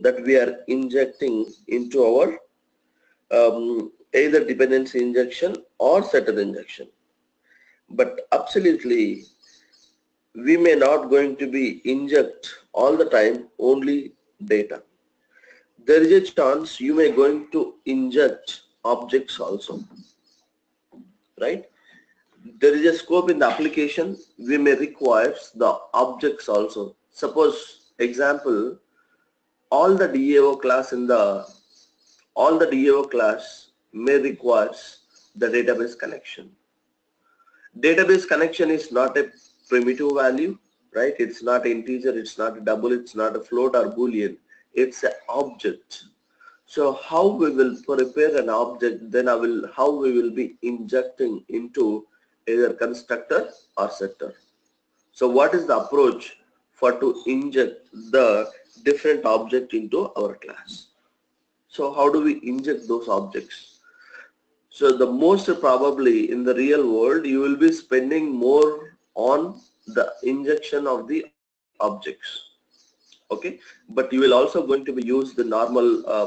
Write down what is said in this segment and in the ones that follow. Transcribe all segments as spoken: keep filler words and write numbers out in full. that we are injecting into our um, either dependency injection or setter injection. But absolutely we may not going to be inject all the time only data. There is a chance you may going to inject objects also, right? There is a scope in the application we may require the objects also. Suppose example, all the DAO class in the all the DAO class may requires the database connection. Database connection is not a primitive value, right? It's not integer, it's not a double, it's not a float or boolean, it's an object. So how we will prepare an object, then I will how we will be injecting into either constructor or setter. So what is the approach for to inject the different object into our class? So how do we inject those objects? So the most probably in the real world you will be spending more on the injection of the objects, okay? But you will also going to be use the normal uh,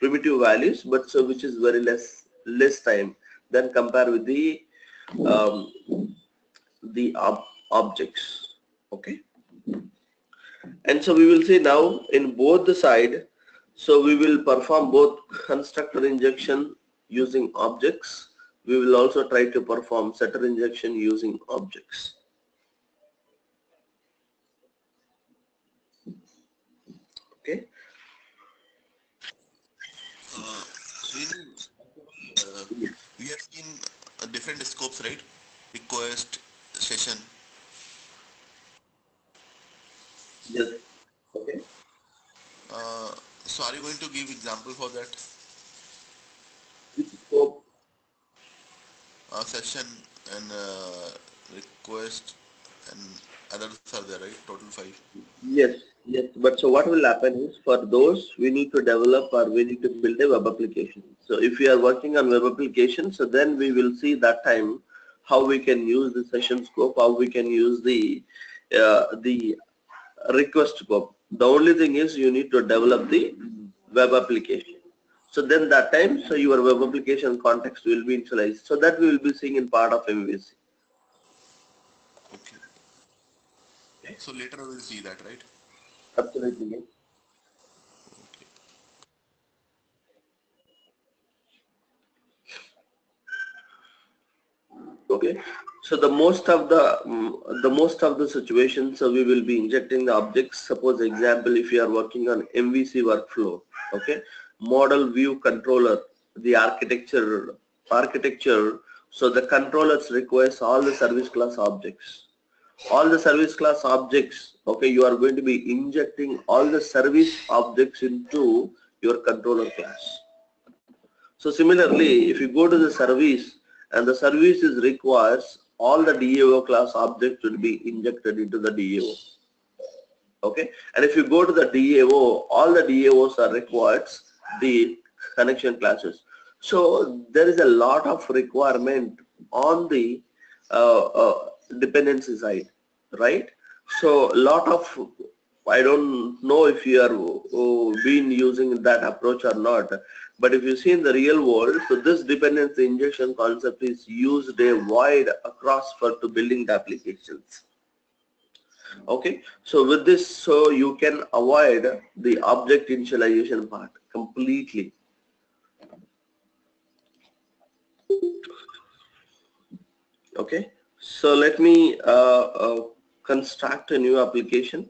primitive values, but so which is very less less time than compare with the um, the ob objects, okay? And so we will see now in both the side. So we will perform both constructor injection using objects. We will also try to perform setter injection using objects. Okay. Uh, uh, we have seen different scopes, right? Request, session. Yes. Okay. Uh, so are you going to give example for that? Which scope? Uh, session and uh, request and others are there, right? Total five. Yes. Yes. But so what will happen is for those we need to develop or we need to build a web application. So if we are working on web application, so then we will see that time how we can use the session scope, how we can use the uh, the request scope. The only thing is you need to develop the web application. So then that time, so your web application context will be initialized. So that we will be seeing in part of M V C. Okay. Okay. So later we will see that, right? Absolutely. Okay. Okay. So the most of the um, the most of the situations, so we will be injecting the objects. Suppose example, if you are working on M V C workflow, okay, model view controller, the architecture architecture. So the controllers requires all the service class objects, all the service class objects. Okay, you are going to be injecting all the service objects into your controller class. So similarly, if you go to the service and the service is requires all the DAO class objects will be injected into the DAO. Okay, and if you go to the DAO, all the DAOs are requires the connection classes. So there is a lot of requirement on the uh, uh, dependency side, right? So lot of, I don't know if you are oh, been using that approach or not, but if you see in the real world, so this dependency injection concept is used a wide across for to building the applications. Okay, so with this, so you can avoid the object initialization part completely. Okay, so let me uh, uh, construct a new application,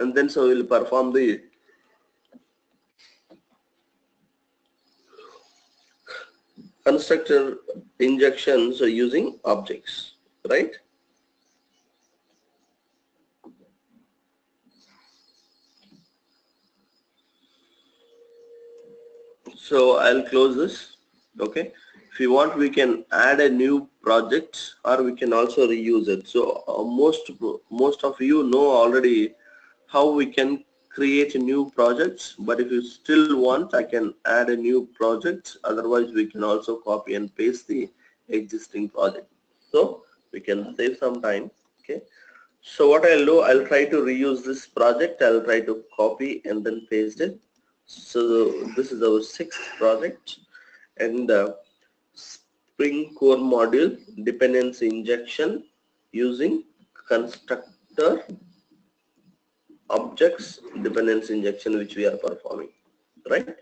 and then so we'll perform the constructor injection, so using objects, right? So I'll close this. Okay, if you want we can add a new project or we can also reuse it. So uh, most most of you know already how we can create a new projects, but if you still want I can add a new project, otherwise we can also copy and paste the existing project. So we can save some time. Okay, So what I'll do, I'll try to reuse this project. I'll try to copy and then paste it. So this is our sixth project, and uh, Spring core module dependency injection using constructor objects dependency injection, which we are performing, right?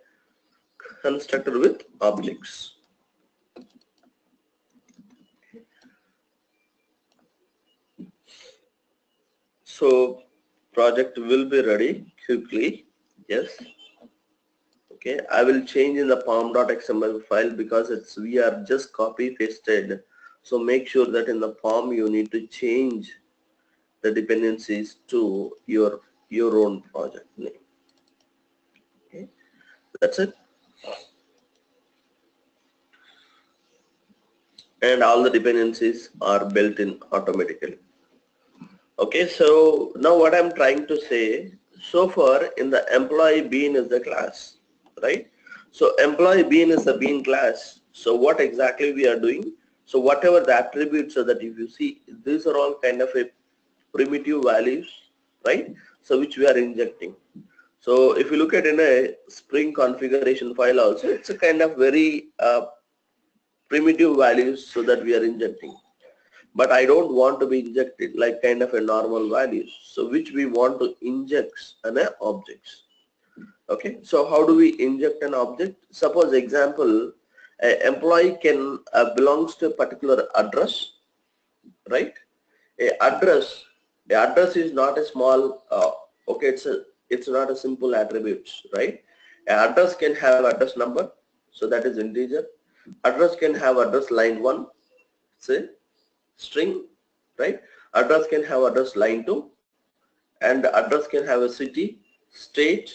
Constructor with objects. So project will be ready quickly. Yes. Okay, I will change in the pom dot X M L file because it's we are just copy pasted. So make sure that in the pom you need to change the dependencies to your your own project name. Okay, that's it. And all the dependencies are built in automatically. Okay, so now what I'm trying to say, so far in the employee bean is the class, right? So employee bean is the bean class. So what exactly we are doing? So whatever the attributes are, that if you see, these are all kind of a primitive values, right? So which we are injecting. So if you look at in a Spring configuration file also, it's a kind of very uh, primitive values, so that we are injecting. But I don't want to be injected like kind of a normal values. So which we want to inject an objects. Okay, so how do we inject an object? Suppose example, an employee can uh, belongs to a particular address, right? A address, the address is not a small. Uh, okay, it's a it's not a simple attributes, right? A address can have address number, so that is integer. Address can have address line one, say string, right? Address can have address line two, and address can have a city, state.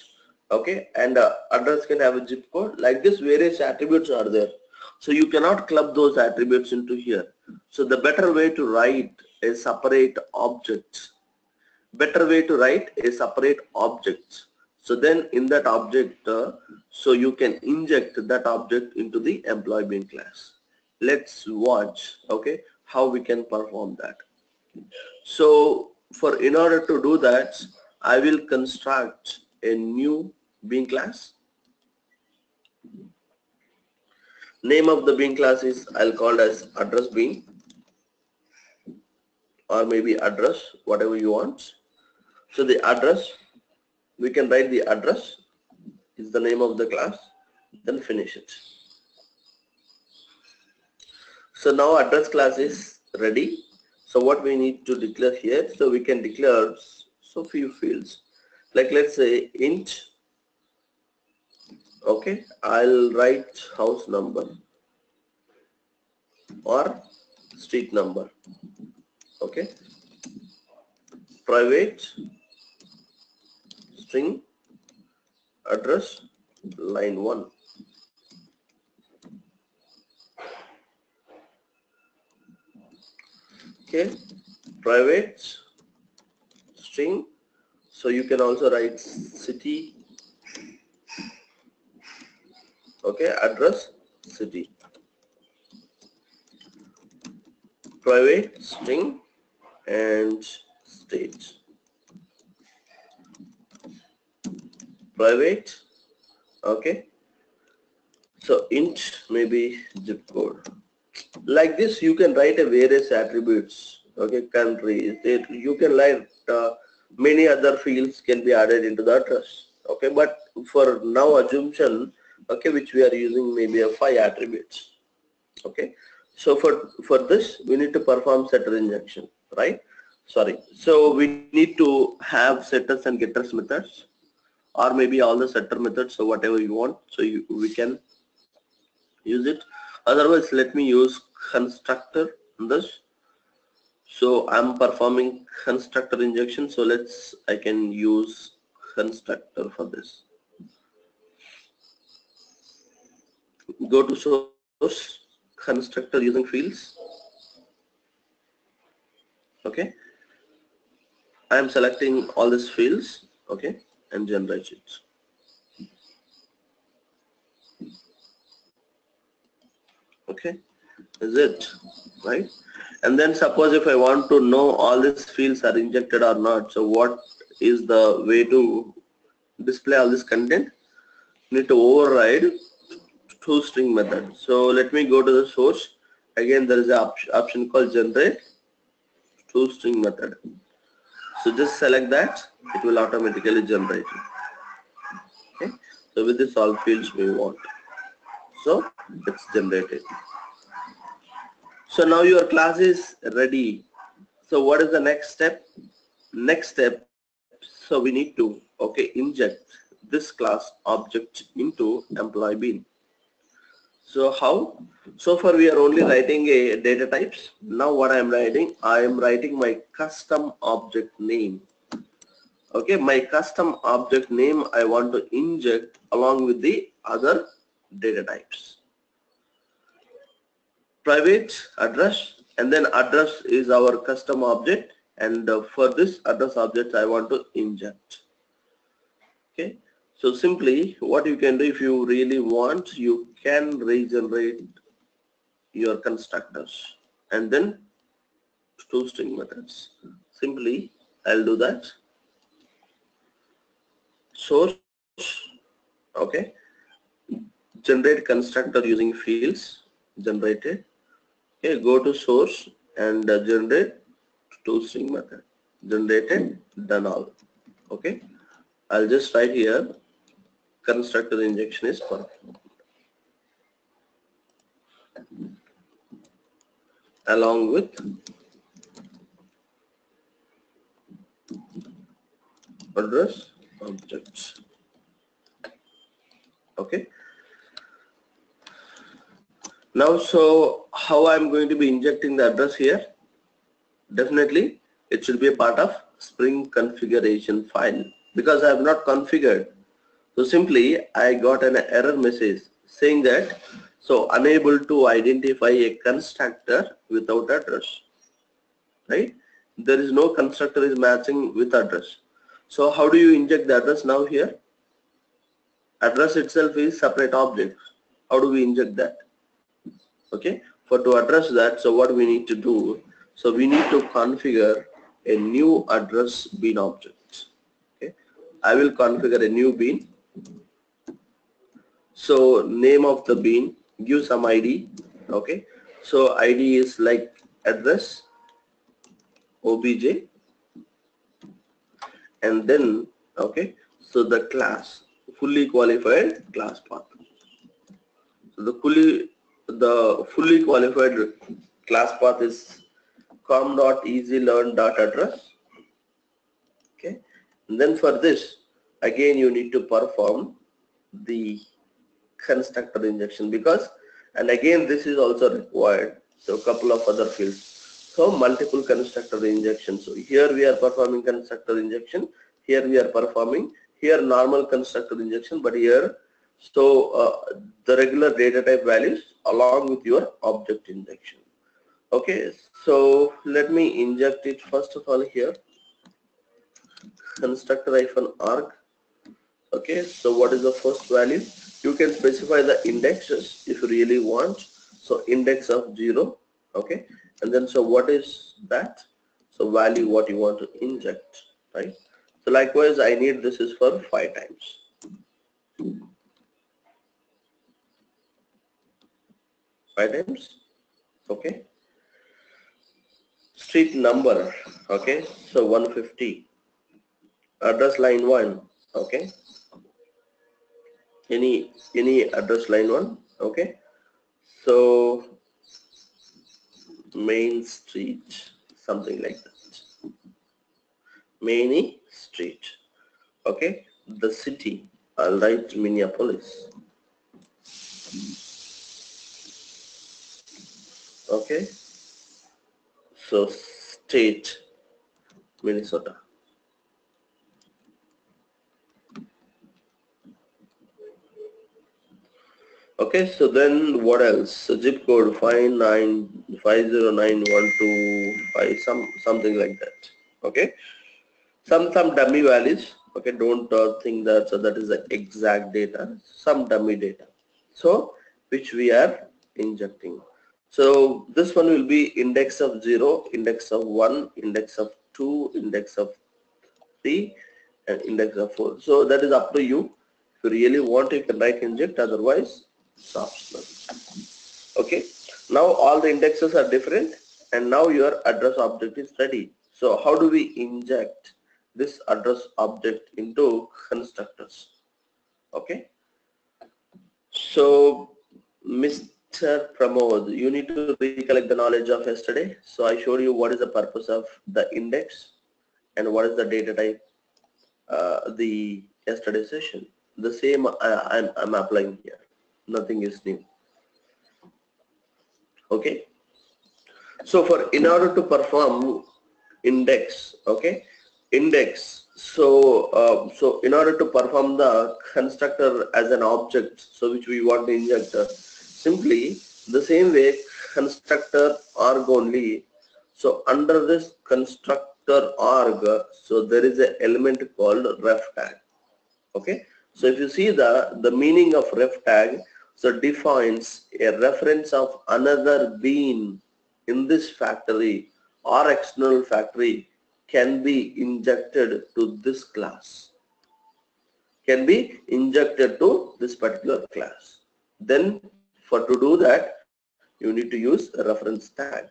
Okay, and uh, address can have a zip code. Like this, various attributes are there. So you cannot club those attributes into here. So the better way to write a separate object, better way to write a separate object. So then in that object, uh, so you can inject that object into the employee bean class. Let's watch, okay, how we can perform that. So for in order to do that, I will construct a new bean class. Name of the bean class is, I'll call as address bean, or maybe address, whatever you want. So the address, we can write the address is the name of the class, then finish it. So now address class is ready. So what we need to declare here, so we can declare so few fields. Like let's say int, okay, I'll write house number or street number, okay, private string address line one, okay, private string. So you can also write city, okay, address city, private string and state, private, okay, so int maybe zip code. Like this you can write a various attributes, okay, country, state, you can write uh, many other fields can be added into the address, okay, but for now assumption, okay, which we are using maybe a five attributes, okay. So for for this we need to perform setter injection, right? Sorry, so we need to have setters and getters methods, or maybe all the setter methods, so whatever you want, so you, we can use it. Otherwise let me use constructor in this. So I'm performing constructor injection, so let's I can use constructor for this. Go to source, constructor using fields, okay, I'm selecting all these fields, okay, and generate it. Okay, is it, right? And then suppose if I want to know all these fields are injected or not, so what is the way to display all this content? You need to override toString method. So let me go to the source. Again, there is an op option called generate toString method. So just select that, it will automatically generate it. Okay. So with this, all fields we want. So let's generate it. So now your class is ready. So what is the next step? Next step, so we need to okay inject this class object into EmployeeBean. So how? So far we are only writing a data types. Now what I am writing? I am writing my custom object name. Okay, my custom object name I want to inject along with the other data types. Private address, and then address is our custom object, and uh, for this address object I want to inject. Okay, so simply what you can do, if you really want, you can regenerate your constructors and then two string methods. Simply I'll do that. Source, okay, generate constructor using fields generated. Okay, go to source and uh, generate toString method. Generated, done all. Okay, I'll just write here constructor injection is performed along with address objects. Okay. Now, so how I'm going to be injecting the address here? Definitely, it should be a part of Spring configuration file because I have not configured. So simply, I got an error message saying that so unable to identify a constructor without address. Right? There is no constructor is matching with address. So how do you inject the address now here? Address itself is separate object. How do we inject that? Okay, for to address that, so what we need to do, so we need to configure a new address bean object. Okay, I will configure a new bean. So name of the bean, give some I D. Okay, so I D is like address obj, and then okay, so the class fully qualified class path. So the fully the fully qualified class path is com.easylearn.address. Okay, and then for this again you need to perform the constructor injection, because and again this is also required, so a couple of other fields, so multiple constructor injection. So here we are performing constructor injection, here we are performing here normal constructor injection, but here so uh, the regular data type values along with your object injection. Okay, so let me inject it first of all here, constructor-arg. Okay, so what is the first value? You can specify the indexes if you really want, so index of zero. Okay, and then so what is that? So value what you want to inject, right? So likewise I need this is for five times. Items, okay, street number, okay, so one fifty, address line one, okay, any any address line one, okay, so main street, something like that, main street, okay, the city, I'll write Minneapolis. Okay, so state Minnesota. Okay, so then what else? So zip code five nine five zero nine one two five, some something like that. Okay, some some dummy values. Okay, don't uh, think that so that is the exact data. Some dummy data. So which we are injecting. So this one will be index of zero, index of one, index of two, index of three, and index of four. So that is up to you. If you really want, you can write inject, otherwise it's optional. Okay, now all the indexes are different, and now your address object is ready. So how do we inject this address object into constructors? Okay, so Mister Pramod, you need to recollect the knowledge of yesterday. So I showed you what is the purpose of the index and what is the data type, uh, the yesterday session. The same uh, I'm, I'm applying here. Nothing is new. Okay, so for in order to perform index, okay, index, so uh, so in order to perform the constructor as an object, so which we want to inject, uh, simply the same way constructor arg only. So under this constructor arg, so there is an element called ref tag. Okay, so if you see the the meaning of ref tag, so defines a reference of another bean in this factory or external factory can be injected to this class, can be injected to this particular class. Then for to do that, you need to use a reference tag.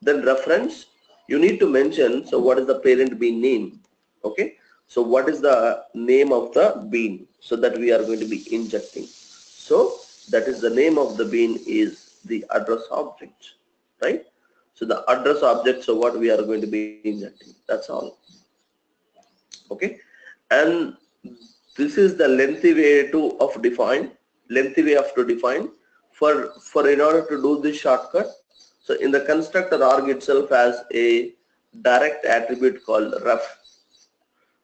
Then reference, you need to mention, so what is the parent bean name? Okay, so what is the name of the bean, so that we are going to be injecting. So that is the name of the bean is the address object, right? So the address object, so what we are going to be injecting, that's all. Okay, and this is the lengthy way to of define, lengthy way of to define for for in order to do this shortcut. So in the constructor arg itself has a direct attribute called ref.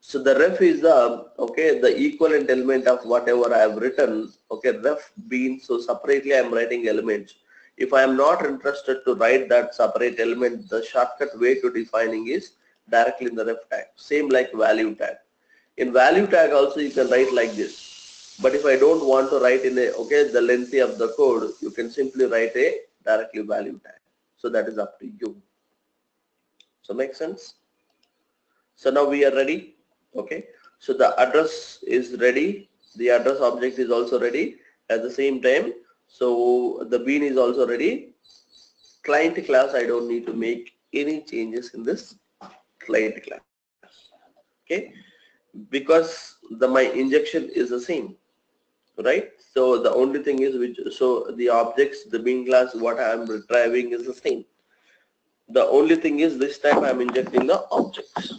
So the ref is the, okay, the equivalent element of whatever I have written. Okay, ref bean. So separately I am writing elements. If I am not interested to write that separate element, the shortcut way to defining is directly in the ref tag. Same like value tag. In value tag also you can write like this. But if I don't want to write in a, okay, the lengthy of the code, you can simply write a directly value tag. So that is up to you. So make sense? So now we are ready. Okay. So the address is ready. The address object is also ready at the same time. So the bean is also ready. Client class, I don't need to make any changes in this client class. Okay, because the my injection is the same, right? So the only thing is which, so the objects, the bean class, what I am retrieving is the same. The only thing is this time I am injecting the objects.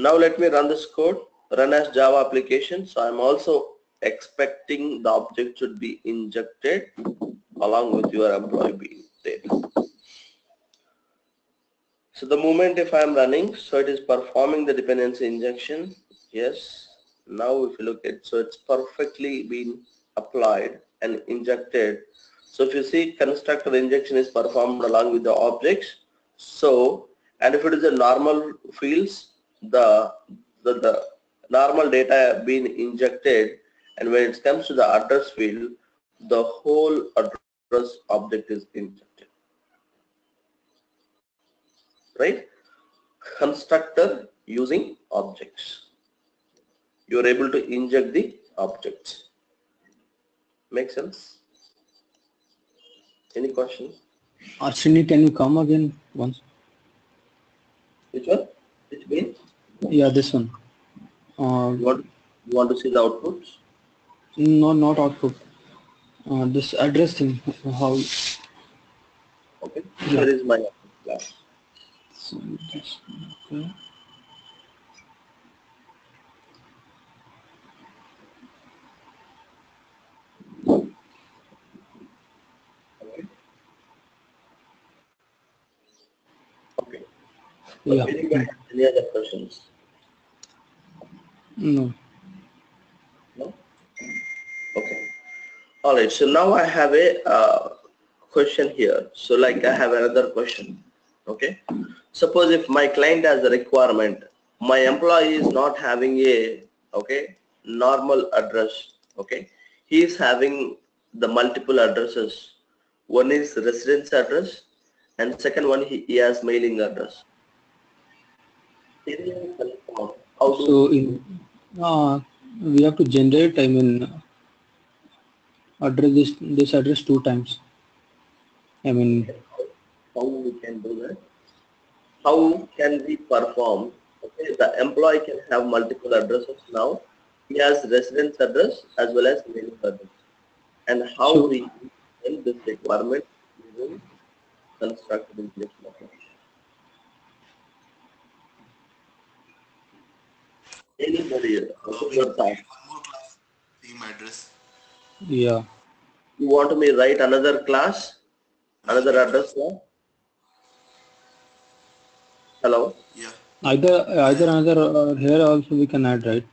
Now let me run this code. Run as Java application. So I am also expecting the object should be injected along with your employee bean data. So the moment if I am running, so it is performing the dependency injection. Yes. Now if you look at, so it's perfectly been applied and injected. So if you see, constructor injection is performed along with the objects. So, and if it is a normal fields, the the, the normal data being injected. And when it comes to the address field, the whole address object is injected, right? Constructor using objects. You are able to inject the objects. Make sense? Any question? Arshini, can you come again once? Which one? Which means? Yeah, this one. Uh, you, want, you want to see the outputs? No, not output. Uh, this address thing. How? Okay. Yeah. Here is my class. So, okay. Okay. So yeah. Okay. Any other questions? No. Okay, all right. So now I have a uh, question here. So like I have another question. Okay, suppose if my client has a requirement, my employee is not having a, okay, normal address. Okay, he is having the multiple addresses. One is residence address and second one he, he has mailing address. How so in, uh, we have to generate, I mean, address this, this address two times. I mean, how we can do that? How can we perform? Okay, the employee can have multiple addresses now. He has residence address as well as mailing address. And how so, we in this requirement using constructible injection operation. Anybody else? Your time. One more class, same address. Yeah. You want me to write another class? Another address class? Hello? Yeah. Either either another or here also we can add, right?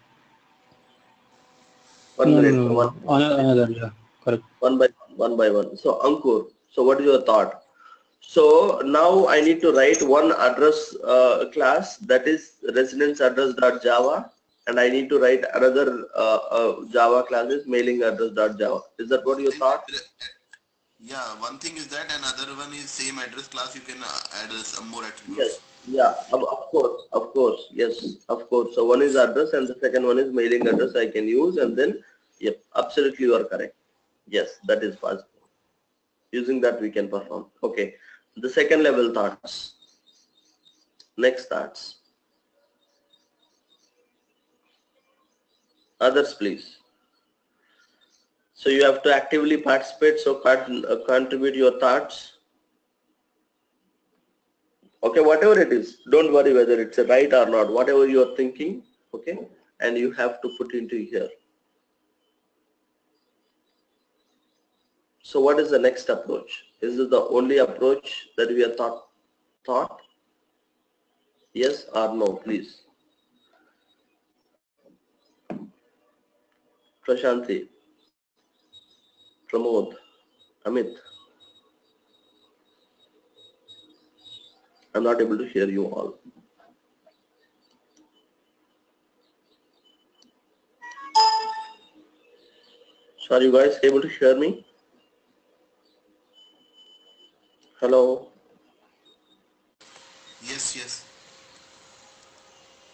One no, minute. No, no. One. One, another, yeah. Correct. One by one by one. So Ankur, so what is your thought? So now I need to write one address uh, class, that is residence address dot Java, and I need to write another uh, uh, Java class is mailing address dot Java. Is that what you thought? Yeah. One thing is that, another one is same address class. You can add some more attributes. Yes. Yeah, of, of course, of course, yes, of course. So one is address and the second one is mailing address I can use, and then, yep, absolutely you are correct. Yes, that is possible. Using that we can perform. Okay, the second level thoughts. Next thoughts. Others, please. So you have to actively participate, so contribute your thoughts. Okay, whatever it is, don't worry whether it's right or not, whatever you are thinking, okay, and you have to put into here. So what is the next approach? Is this the only approach that we have thought, thought? Yes or no, please. Prashanti, Pramod, Amit. I'm not able to hear you all. So are you guys able to hear me? Hello? Yes, yes.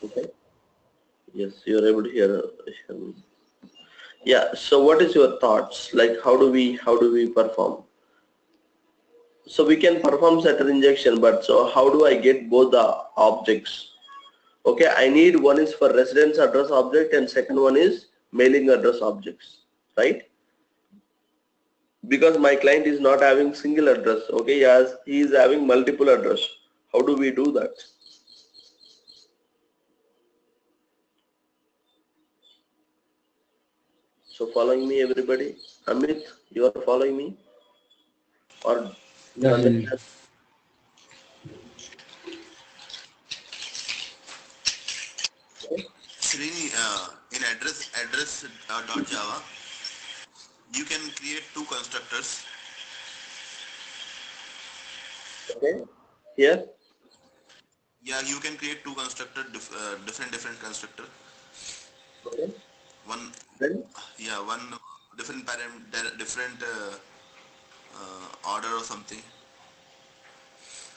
Okay. Yes, you're able to hear, hear me. Yeah, so what is your thoughts? Like how do we, how do we perform? So we can perform setter injection, but so how do I get both the objects? Okay, I need one is for residence address object and second one is mailing address objects, right? Because my client is not having single address, okay, yes, he is having multiple address. How do we do that? So following me everybody? Amit, you are following me? Or yeah, yeah. Srini, uh, in address address uh, dot Java, you can create two constructors. Okay. Here. Yeah, you can create two constructor, dif uh, different different constructor. Okay. One. Then? Yeah, one different param different. Uh, Uh, order or something.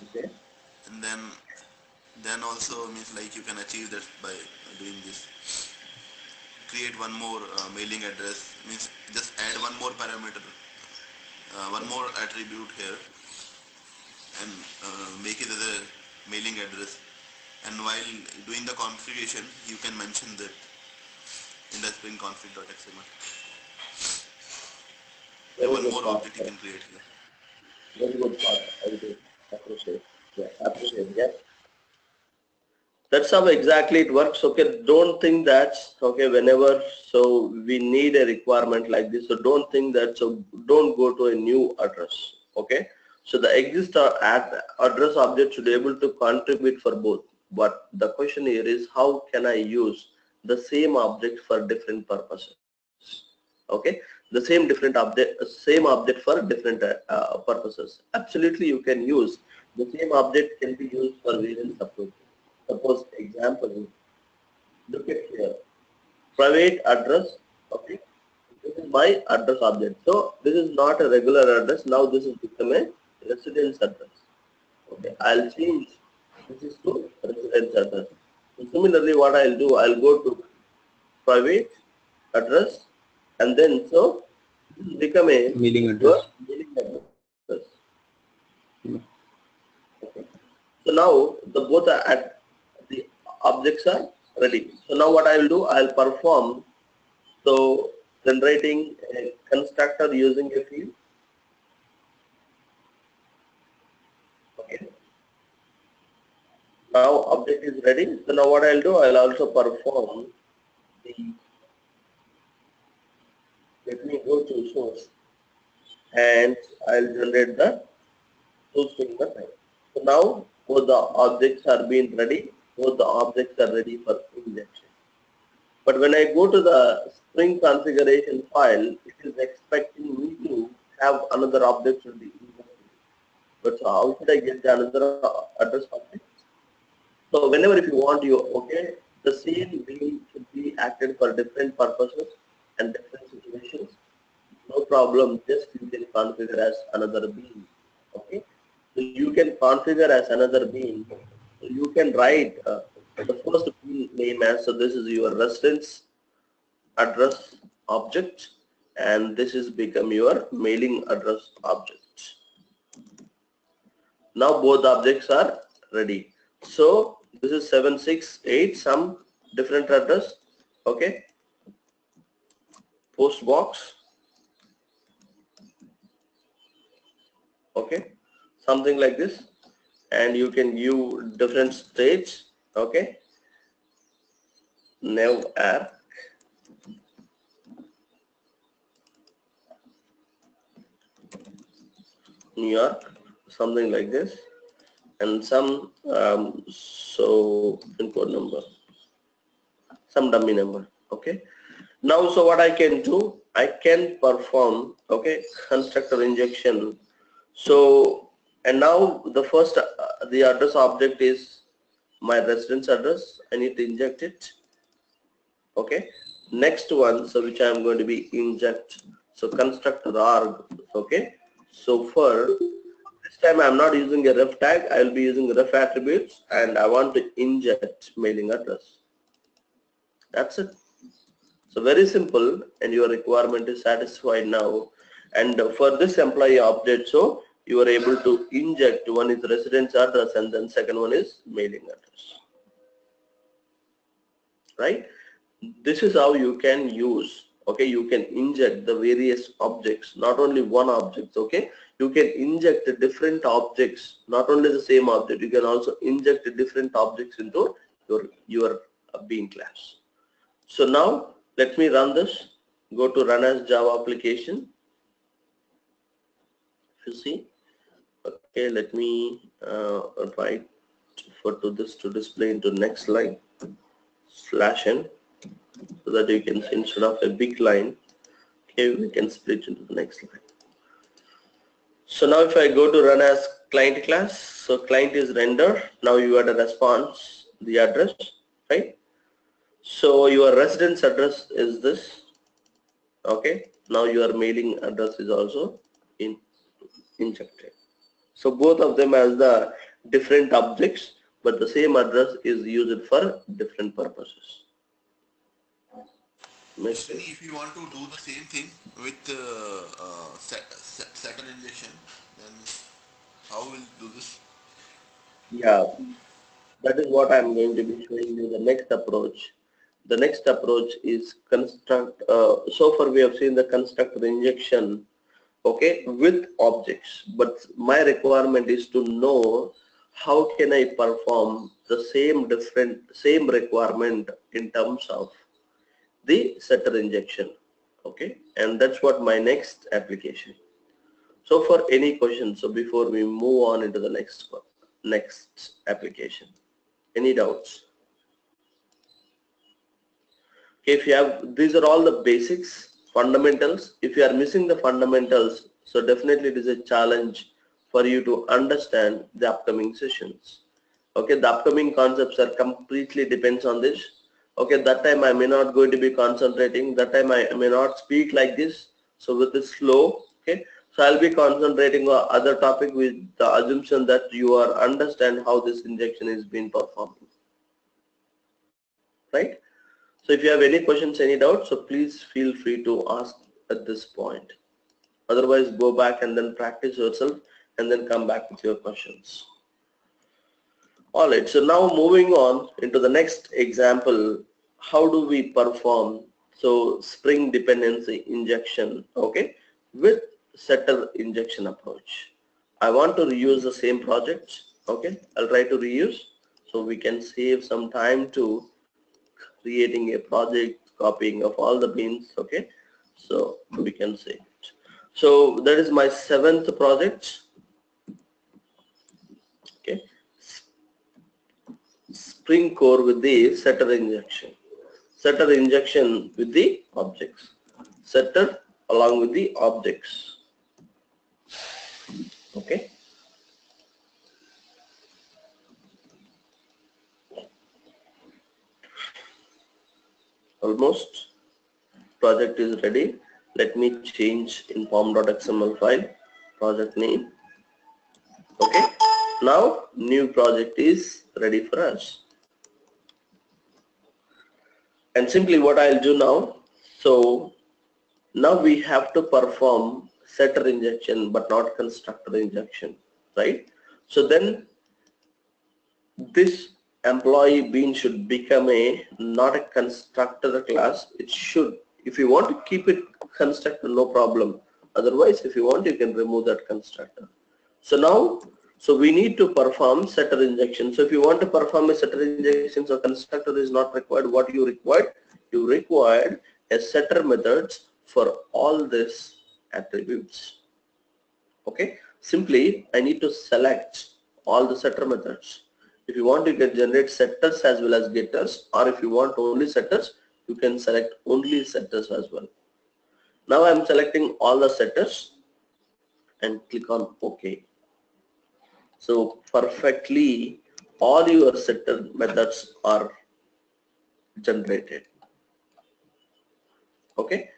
Okay. And then then also means like you can achieve that by doing this. Create one more uh, mailing address, means just add one more parameter, uh, one more attribute here, and uh, make it as a mailing address, and while doing the configuration you can mention that in the spring config.xml. Very one more part, object you can create here. Very good part. I do appreciate. Yeah, appreciate. Yeah. That's how exactly it works. Okay, don't think that. Okay, whenever so we need a requirement like this, so don't think that. So don't go to a new address. Okay. So the exist address object should be able to contribute for both. But the question here is how can I use the same object for different purposes? Okay. The same different object, same object for different uh, purposes. Absolutely, you can use the same object can be used for various purposes. Suppose example, look at here, private address, okay, This is my address object. So this is not a regular address. Now this is become a residence address. Okay, I'll change this is to residence address. And similarly, what I'll do, I'll go to private address, and then so this will become a mailing address. Mailing address. Hmm. Okay. So now the both are at the objects are ready. So now what I will do, I'll perform so generating a constructor using a field. Okay. Now object is ready. So now what I'll do, I'll also perform the. Let me go to source, and I'll generate the source finger type. So now both the objects are being ready. Both the objects are ready for injection. But when I go to the Spring configuration file, it is expecting me to have another object to be injected. But so how should I get the another address object? So whenever if you want you okay, the same bean should be acted for different purposes and different situations. No problem. Just you can configure as another bean. Okay, so you can configure as another bean. So you can write uh, the first bean name as so. This is your residence address object, and this is become your mailing address object. Now both objects are ready. So this is seven six eight some different address. Okay. Post box, okay, something like this, and you can give different states, okay, nav app, New York, something like this, and some um, so pin code number, some dummy number, okay. Now, so what I can do, I can perform, okay, constructor injection. So, and now the first, uh, the address object is my residence address. I need to inject it, okay. Next one, so which I am going to be inject, so constructor arg, okay. So for this time, I am not using a ref tag. I will be using ref attributes, and I want to inject mailing address. That's it. So very simple, and your requirement is satisfied now. And for this employee update, so you are able to inject one is residence address, and then second one is mailing address. Right? This is how you can use. Okay, you can inject the various objects, not only one object. Okay, you can inject different objects, not only the same object. You can also inject different objects into your your bean class. So now. Let me run this. Go to run as Java application. If you see, okay. Let me uh, write for to this to display into next line slash n, so that you can see instead of a big line, okay, we can split into the next line. So now if I go to run as client class, so client is render. Now you had a response, the address, right? So your residence address is this, okay. Now your mailing address is also in injected. So both of them as the different objects, but the same address is used for different purposes. Actually, if you want to do the same thing with uh, uh, set, set, second injection, then how will do this? Yeah, that is what I am going to be showing you the next approach. The next approach is construct. Uh, so far we have seen the constructor injection, okay, with objects. But my requirement is to know how can I perform the same different same requirement in terms of the setter injection, okay. And that's what my next application. So for any questions, so before we move on into the next next application, any doubts? If you have, these are all the basics, fundamentals. If you are missing the fundamentals, so definitely it is a challenge for you to understand the upcoming sessions. Okay, the upcoming concepts are completely depends on this. okay, that time I may not going to be concentrating, that time I may not speak like this, so with this slow, okay, so I'll be concentrating on other topic with the assumption that you are understand how this injection is being performed, right? So if you have any questions, any doubts, so please feel free to ask at this point. Otherwise, go back and then practice yourself and then come back with your questions. All right, so now moving on into the next example, how do we perform so Spring dependency injection, okay, with setter injection approach. I want to reuse the same project, okay, I'll try to reuse so we can save some time to creating a project, copying of all the beans, okay, so we can save it. So that is my seventh project, okay. Spring core with the setter injection, setter injection with the objects, setter along with the objects, okay. Almost, project is ready. Let me change in form.xml file, project name, okay. Now new project is ready for us, and simply what I'll do now, so now we have to perform setter injection but not constructor injection, right? So then this employee bean should become a not a constructor class. It should, if you want to keep it constructor, no problem, otherwise if you want you can remove that constructor. So now, so we need to perform setter injection. So if you want to perform a setter injection, so constructor is not required. What you required? You required a setter methods for all these attributes. Okay. Simply, I need to select all the setter methods. If you want, you can generate setters as well as getters, or if you want only setters, you can select only setters as well. Now I am selecting all the setters and click on OK. So perfectly all your setter methods are generated, okay.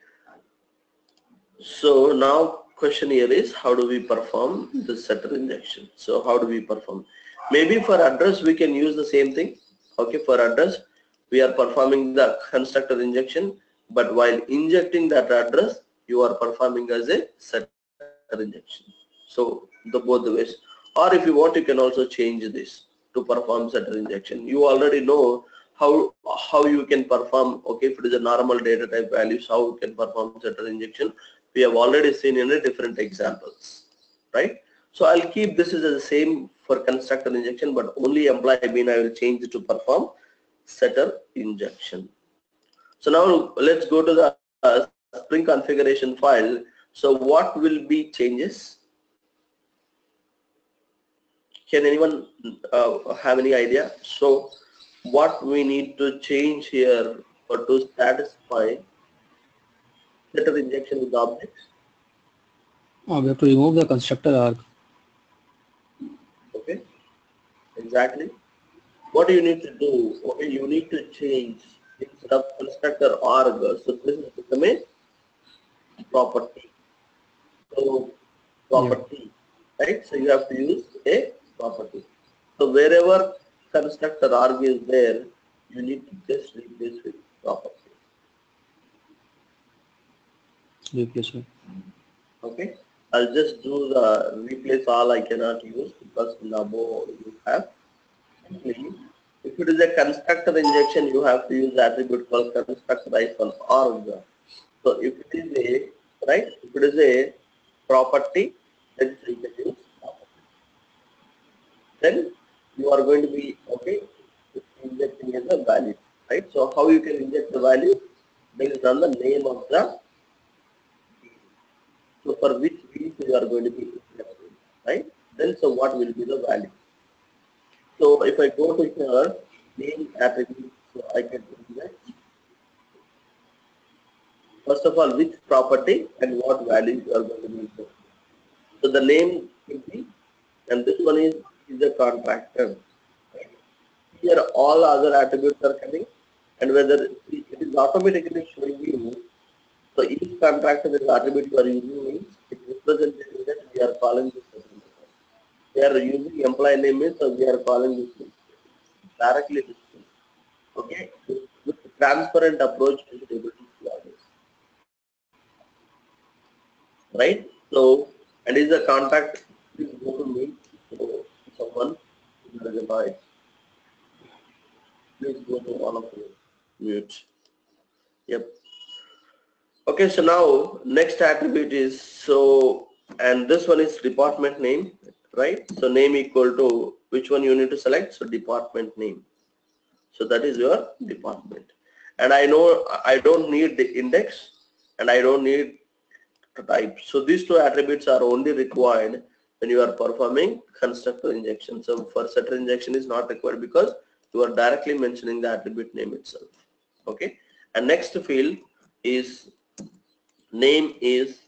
So now question here is, how do we perform the setter injection? So how do we perform? Maybe for address we can use the same thing, okay. For address we are performing the constructor injection, but while injecting that address you are performing as a setter injection. So the both ways. Or if you want, you can also change this to perform setter injection. You already know how how you can perform, okay, if it is a normal data type values, how you can perform setter injection. We have already seen in a different examples, right? So I'll keep this as the same for constructor injection, but only employee bean I will change it to perform setter injection. So now let's go to the uh, Spring configuration file. So what will be changes? Can anyone uh, have any idea? So what we need to change here for to satisfy setter injection with objects? Oh, we have to remove the constructor arg. Okay, exactly. What do you need to do? Okay, you need to change instead of constructor arg. So this is become a property. So property, yeah. Right? So you have to use a property. So wherever constructor arg is there, you need to just replace with property. Replace with. Okay. I'll just do the replace all I cannot use because in above you have. If it is a constructor injection, you have to use attribute called constructor arg. So if it is a right, if it is a property, then you can use. Then you are going to be okay injecting as a value, right? So how you can inject the value based on the name of the bean. So for which bean you are going to be injecting, right? Then so what will be the value? So if I go to here name attribute, so I can inject first of all which property and what value you are going to be injecting. So the name will be, and this one is is a contractor. Here all other attributes are coming and whether it is automatically showing you. So each contractor is attribute you are using means it represents that we are calling this person. We are using employee name means so we are calling this person. Directly this person. Okay, with transparent approach to be able to see all this. Right? So and is the contract please go to me so someone is by. Please go to all of you. Mute. Yep. Okay, so now next attribute is so and this one is department name, right? So name equal to which one you need to select, so department name. So that is your department. And I know I don't need the index and I don't need to type. So these two attributes are only required when you are performing constructor injection. So for setter injection is not required because you are directly mentioning the attribute name itself. Okay, and next field is name is,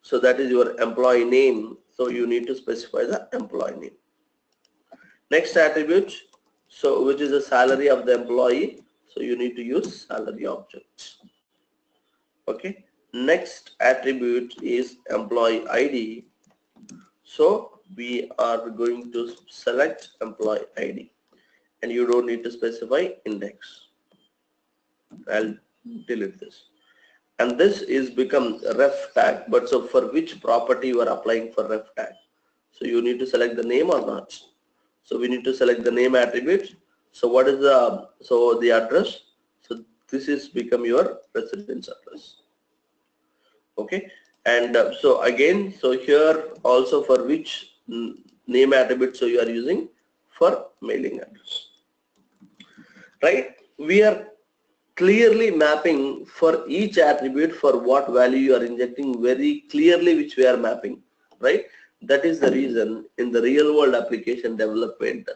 so that is your employee name, so you need to specify the employee name. Next attribute, so which is the salary of the employee, so you need to use salary object. Okay, next attribute is employee I D, so we are going to select employee I D and you don't need to specify index. I'll delete this. And this is become ref tag, but so for which property you are applying for ref tag, so you need to select the name or not. So we need to select the name attribute. So what is the, so the address, so this is become your residence address. Okay, and uh, so again, so here also for which name attribute, so you are using for mailing address, right? We are clearly mapping for each attribute for what value you are injecting, very clearly which we are mapping, right? That is the reason in the real world application development,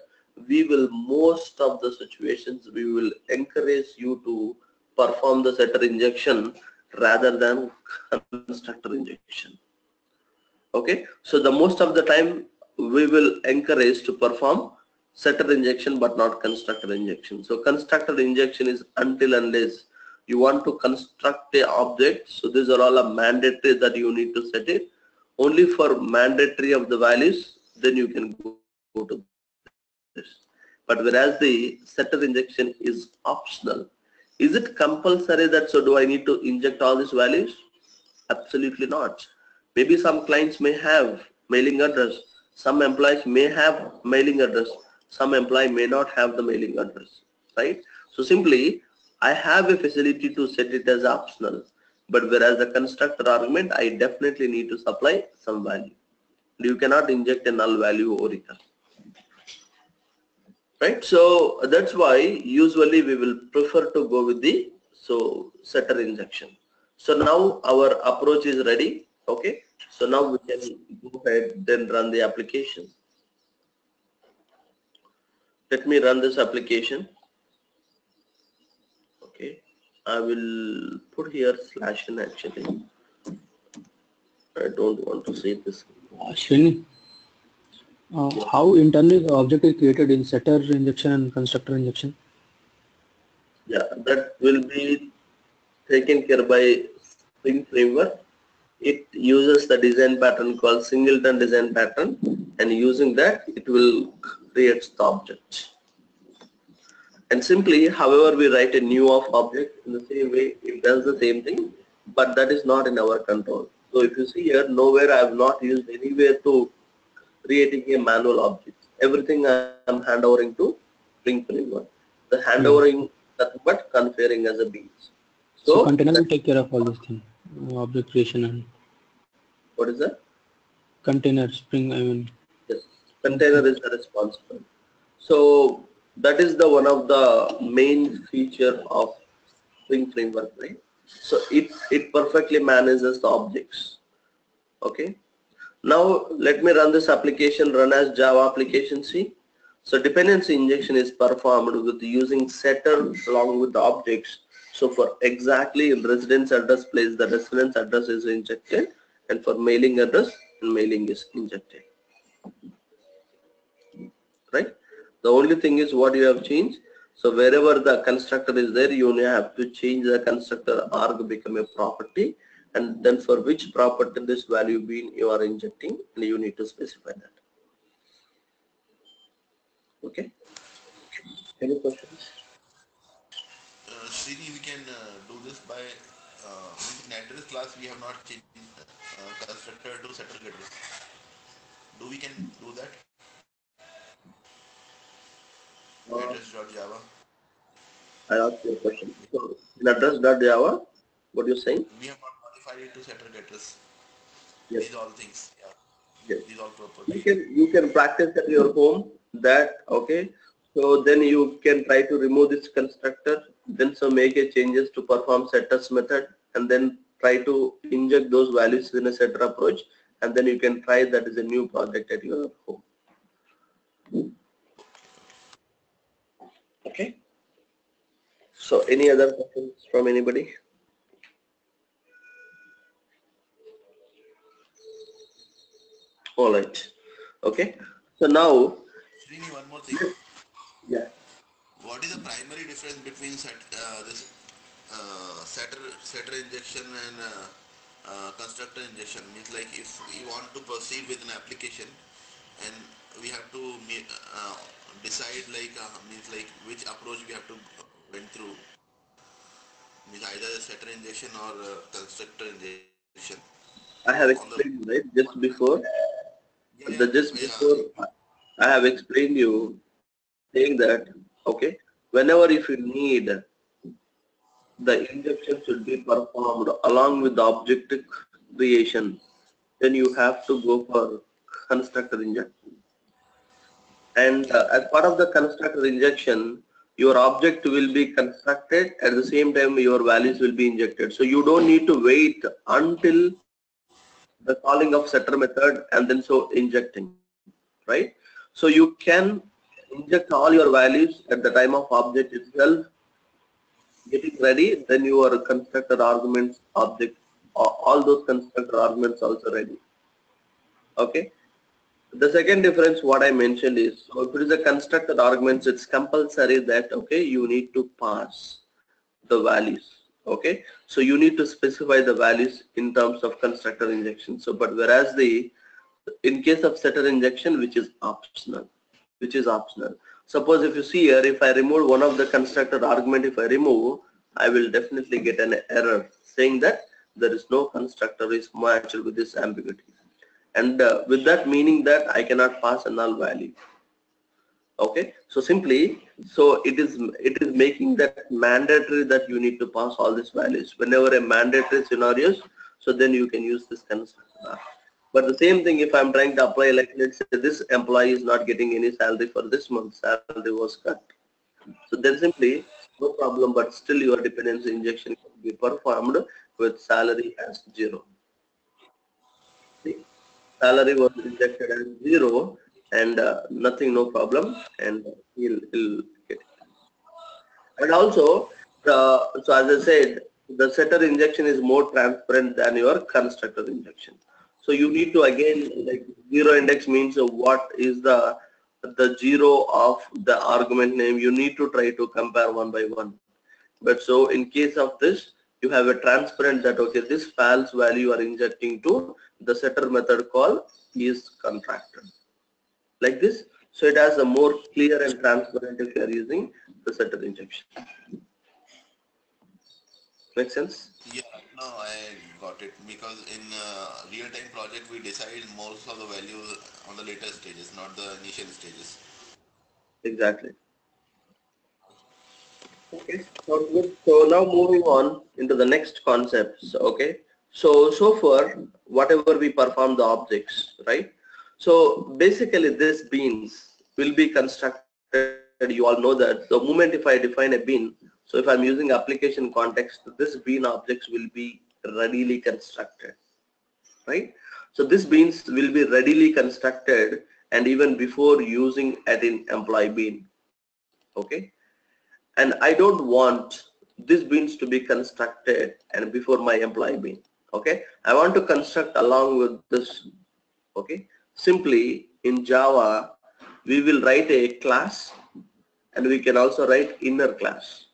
we will most of the situations we will encourage you to perform the setter injection rather than constructor injection. Okay, so the most of the time we will encourage to perform setter injection but not constructor injection. So constructor injection is until unless you want to construct a object, so these are all a mandatory that you need to set it only for mandatory of the values, then you can go, go to this. But whereas the setter injection is optional, is it compulsory that so do I need to inject all these values? Absolutely not. Maybe some clients may have mailing address, some employees may have mailing address, some employee may not have the mailing address, right? So simply I have a facility to set it as optional, but whereas the constructor argument I definitely need to supply some value. You cannot inject a null value or return, right? So that's why usually we will prefer to go with the so setter injection. So now our approach is ready. Okay, so now we can go ahead then run the application. Let me run this application. Okay, I will put here slash in actually. I don't want to say this. Srini, uh, yeah. How internally the object is created in setter injection and constructor injection? Yeah, that will be taken care by Spring Framework. It uses the design pattern called singleton design pattern, and using that it will create the object. And simply however we write a new of object, in the same way it does the same thing, but that is not in our control. So if you see here, nowhere I have not used anywhere to creating a manual object. Everything I am handovering to Spring Framework. The handovering nothing but conferring as a beans. So, so container will take care of all these things. Object creation and what is that? Container Spring. I mean, yes, container is the responsible. So that is the one of the main feature of Spring Framework, right? So it it perfectly manages the objects. Okay. Now let me run this application. Run as Java application. See. So dependency injection is performed with using setter along with the objects. So for exactly residence address place, the residence address is injected, and for mailing address, mailing is injected. Right? The only thing is what you have changed. So wherever the constructor is there, you have to change the constructor arg become a property, and then for which property this value bean you are injecting, and you need to specify that. Okay. Any questions? Uh, Srini, we can uh, do this by uh, in address class. We have not changed uh, constructor to settle address. Do we can do that? Uh, address dot java. I asked you a question. So in address dot java, what you're saying? We have not modified it to settle address. Yes. These all things. Yeah. Yes. These all properties. You can you can practice at your home that okay. So then you can try to remove this constructor, then so make a changes to perform setters method, and then try to inject those values in a setter approach, and then you can try that is a new project at your home. Okay. So any other questions from anybody? All right. Okay. So now. Srini, one more thing. Yeah. What is the primary difference between set, uh, this uh, setter setter injection and uh, uh, constructor injection? Means like if we want to proceed with an application, and we have to uh, decide like uh, means like which approach we have to went through. Means either setter injection or uh, constructor injection. I have explained right just before. Yeah, the just yeah. before I have explained you. Saying that okay, whenever if you need, the injection should be performed along with the object creation, then you have to go for constructor injection. And uh, as part of the constructor injection, your object will be constructed at the same time your values will be injected. So you don't need to wait until the calling of setter method and then so injecting, right? So you can inject all your values at the time of object itself getting ready, then your constructor arguments object, all those constructor arguments also ready. Okay. The second difference what I mentioned is, so if it is a constructor arguments, it's compulsory that okay, you need to pass the values. Okay. So you need to specify the values in terms of constructor injection. So but whereas the in case of setter injection, which is optional. Which is optional. Suppose if you see here, if I remove one of the constructor argument, if I remove, I will definitely get an error saying that there is no constructor is matched with this ambiguity, and uh, with that meaning that I cannot pass a null value. Okay, so simply, so it is it is making that mandatory that you need to pass all these values whenever a mandatory scenarios. So then you can use this constructor. But the same thing if I'm trying to apply, like let's say this employee is not getting any salary for this month, salary was cut. So then simply no problem, but still your dependency injection can be performed with salary as zero. See, salary was injected as zero and uh, nothing, no problem, and he'll, he'll get it. And also, uh, so as I said, the setter injection is more transparent than your constructor injection. So you need to again, like zero index means what is the the zero of the argument name. You need to try to compare one by one. But so in case of this, you have a transparent that okay, this false value you are injecting to the setter method call is contractor. Like this, so it has a more clear and transparent if you are using the setter injection. Make sense? Yeah, no, I got it, because in uh, real-time project we decide most of the values on the later stages, not the initial stages. Exactly. Okay, so good. So now moving on into the next concepts. Okay, so so far whatever we perform the objects, right? So basically this beans will be constructed. You all know that the moment if I define a bean. So if I'm using application context, this bean objects will be readily constructed, right? So this beans will be readily constructed and even before using at an employee bean, okay? And I don't want this beans to be constructed and before my employee bean, okay? I want to construct along with this, okay? Simply in Java, we will write a class and we can also write inner class.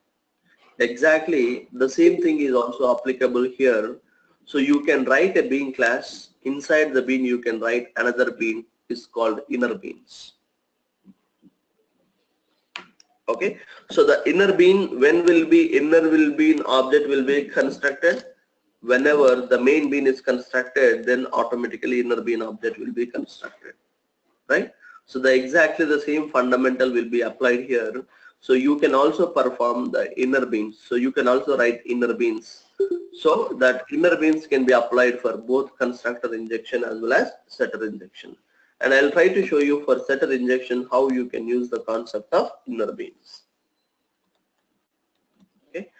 Exactly the same thing is also applicable here. So you can write a bean class. Inside the bean you can write another bean, is called inner beans. Okay, so the inner bean, when will be inner will bean object will be constructed? Whenever the main bean is constructed, then automatically inner bean object will be constructed, right? So the exactly the same fundamental will be applied here. So you can also perform the inner beans. So you can also write inner beans. So that inner beans can be applied for both constructor injection as well as setter injection. And I'll try to show you for setter injection how you can use the concept of inner beans. Okay,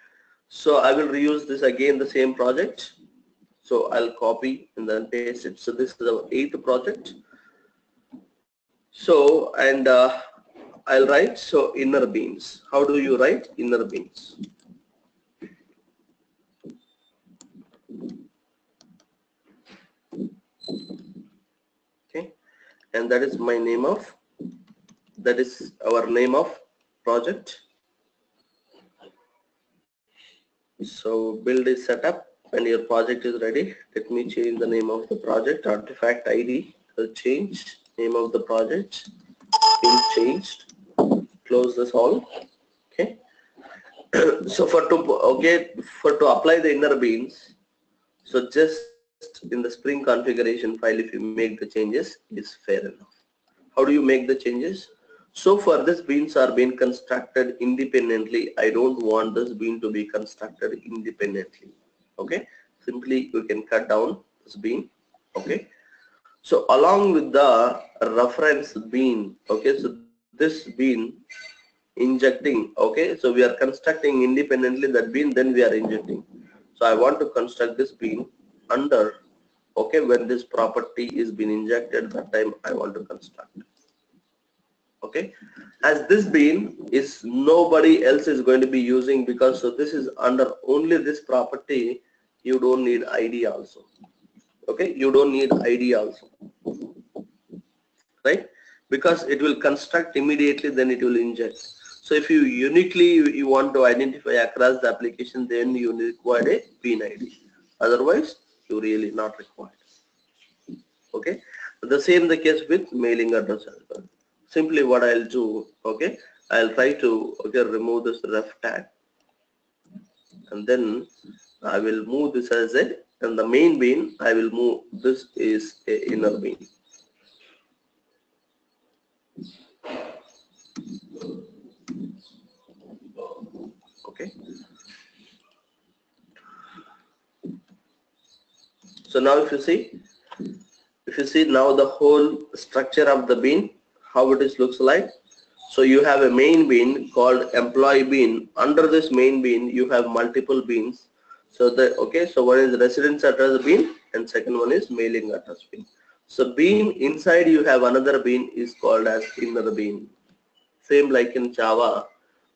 so I will reuse this again, the same project. So I'll copy and then paste it. So this is the eighth project. So and uh, I'll write so inner beans. How do you write inner beans? Okay, and that is my name of, that is our name of project. So build is set up when your project is ready. Let me change the name of the project. Artifact I D will change name of the project. Things changed. Close this all. Okay. So for to okay for to apply the inner beans, so just in the Spring configuration file, if you make the changes, is fair enough. How do you make the changes? So for this beans are being constructed independently. I don't want this bean to be constructed independently. Okay. Simply you can cut down this bean. Okay. So along with the reference bean, okay, so this bean injecting, okay, so we are constructing independently that bean, then we are injecting. So I want to construct this bean under, okay, when this property is being injected, that time I want to construct. Okay, as this bean is nobody else is going to be using, because so this is under only this property, you don't need I D also. Okay, you don't need I D also, right? Because it will construct immediately, then it will inject. So if you uniquely you want to identify across the application, then you require a bean I D. Otherwise, you really not required. Okay, the same the case with mailing address as well. Simply what I'll do, okay, I'll try to okay remove this ref tag, and then I will move this as a. And the main bean, I will move this is a inner bean. Okay. So now if you see, if you see now the whole structure of the bean, how it is looks like. So you have a main bean called employee bean. Under this main bean, you have multiple beans. So the okay, so one is residence address bean and second one is mailing address bean. So bean inside you have another bean is called as inner bean. Same like in Java,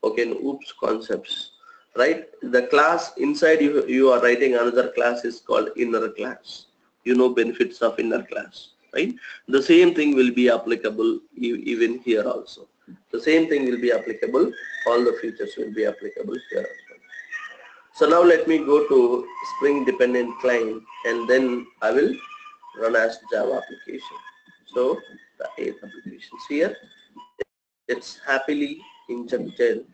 okay, in OOPS concepts, right? The class inside you you are writing another class is called inner class. You know benefits of inner class, right? The same thing will be applicable even here also. The same thing will be applicable. All the features will be applicable here. So now let me go to Spring dependent client and then I will run as Java application. So the eighth applications here, it's happily injected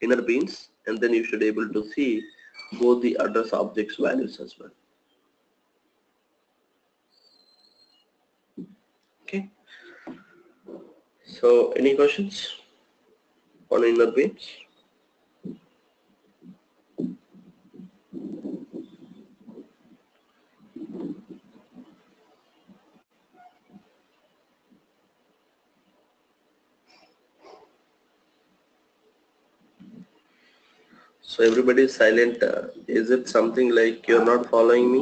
inner beans, and then you should able to see both the address objects values as well. Okay. So any questions on inner beans? So everybody is silent. Uh, is it something like you're not following me?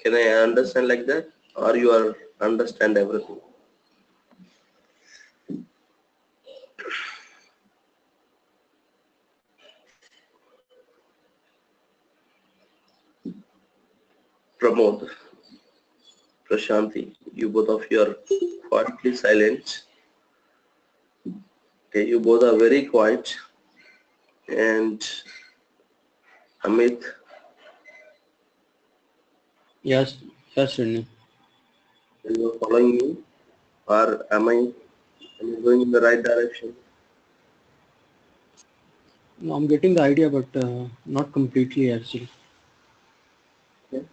Can I understand like that? Or you are understand everything? Pramod, Prashanti, you both of you are quietly silent. Okay, you both are very quiet. And Amit? Yes, yes, Srini. Are you following me? Or am I, am I going in the right direction? No, I'm getting the idea, but uh, not completely actually. Okay.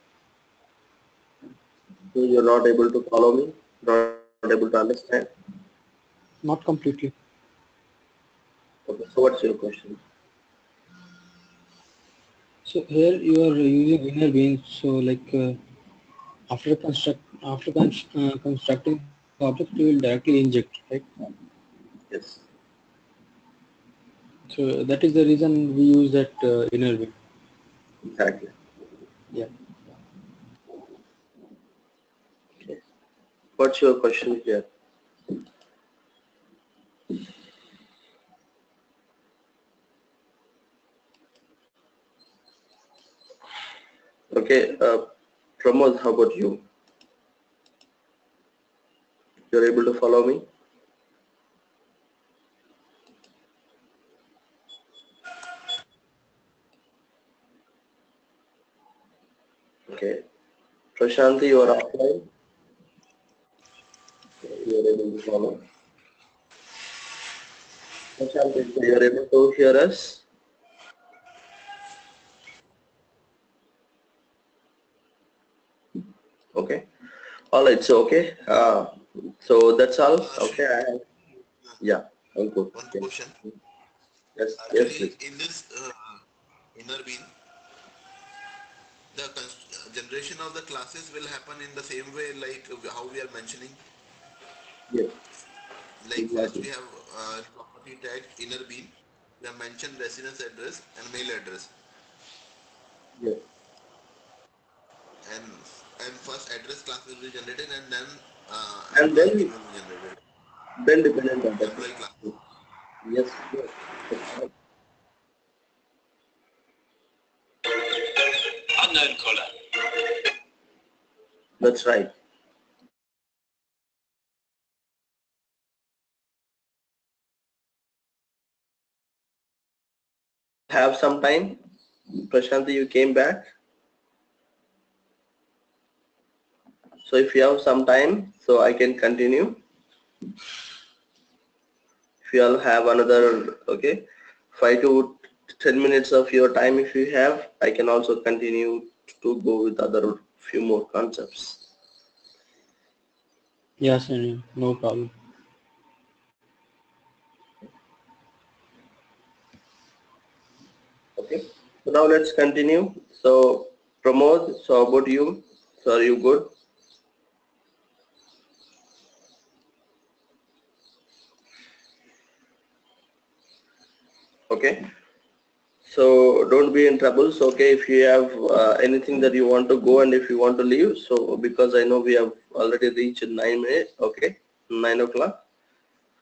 So you're not able to follow me? Not able to understand? Not completely. Okay, so what's your question? So here you are using inner bean. So like uh, after construct after const, uh, constructing the object, you will directly inject, right? Yes. So that is the reason we use that uh, inner bean. Exactly. Yeah. Okay. What's your question here? Okay, uh, Pramod, how about you? You're able to follow me? Okay. Prashanti, you are offline? Okay, you are able to follow. Prashanti, you are able to hear us? Okay, all right. So okay, uh, so that's all. Okay, I, yeah, I'm good. One okay. question. Yes, Actually, yes. Please. In this uh, inner bean, the generation of the classes will happen in the same way like how we are mentioning. Yes. Like exactly. First we have uh, property tag inner bean. We have mentioned residence address and mail address. Yes. And. And first address class will be generated, and then uh, and then will be generated. Then dependent on that employee class. Yes. Yes. Unknown caller. That's right. Have some time, Prashanti. You came back. So if you have some time, so I can continue. If you all have another, okay, five to ten minutes of your time if you have, I can also continue to go with other few more concepts. Yes, no problem. Okay, so now let's continue. So Pramod, so how about you? So are you good? Okay, so don't be in troubles. Okay, if you have uh, anything that you want to go and if you want to leave, so because I know we have already reached nine minutes, okay, nine o'clock.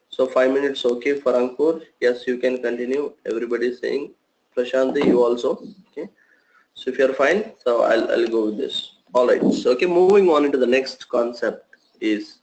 So five minutes, okay, for Ankur. Yes, you can continue. Everybody is saying, Prashanti, you also. Okay, so if you are fine, so I'll, I'll go with this. All right, so okay, moving on into the next concept is,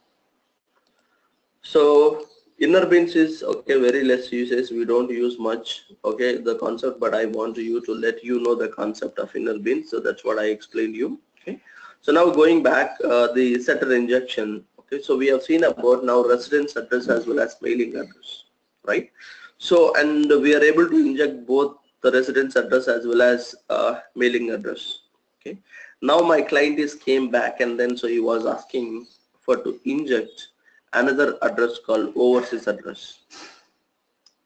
so inner beans is okay, very less uses, we don't use much, okay, the concept, but I want you to let you know the concept of inner beans, so that's what I explained you. Okay, so now going back, uh, the setter injection. Okay, so we have seen about now residence address as well as mailing address, right? So and we are able to inject both the residence address as well as uh, mailing address. Okay, now my client is came back and then so he was asking for to inject another address called overseas address.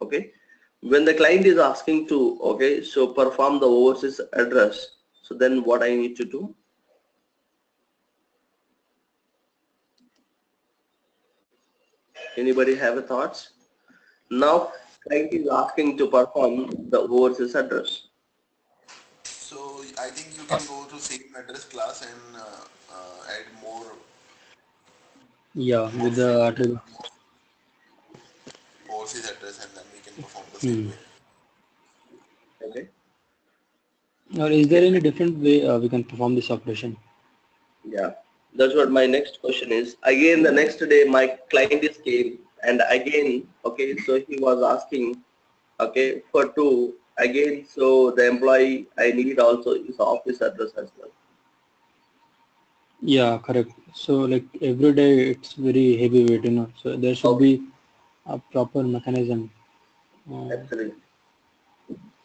Okay, when the client is asking to, okay, so perform the overseas address, so then what I need to do? Anybody have a thoughts? Now client is asking to perform the overseas address. So I think you can go to same address class and uh, uh, add more. Yeah, with the address. Overseas address, and then we can perform the same way. Okay. Now, is there any different way uh, we can perform this operation? Yeah, that's what my next question is. Again, the next day, my client is came and again, okay, so he was asking, okay, for two again, so the employee I need also is office address as well. Yeah, correct. So like every day it's very heavyweight, you know, so there should okay. be a proper mechanism. Uh, Absolutely.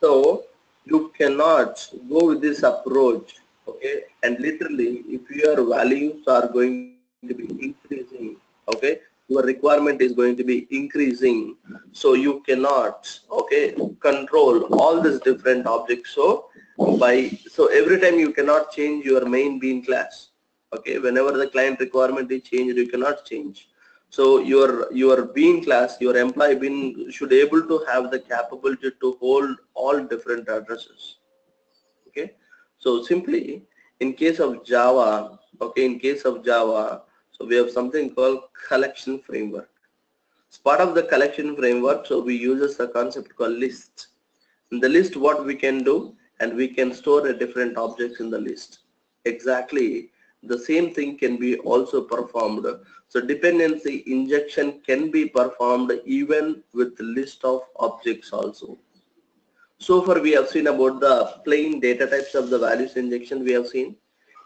So you cannot go with this approach, okay, and literally if your values are going to be increasing, okay, your requirement is going to be increasing, so you cannot, okay, control all these different objects. So by so every time you cannot change your main bean class, okay, whenever the client requirement is changed, you cannot change. So your your bean class, your employee bean should able to have the capability to hold all different addresses, okay. So simply in case of Java, okay, in case of Java, so we have something called collection framework. It's part of the collection framework, so we use a concept called list. In the list, what we can do, and we can store the different objects in the list. Exactly the same thing can be also performed. So dependency injection can be performed even with list of objects also. So far we have seen about the plain data types of the values injection we have seen.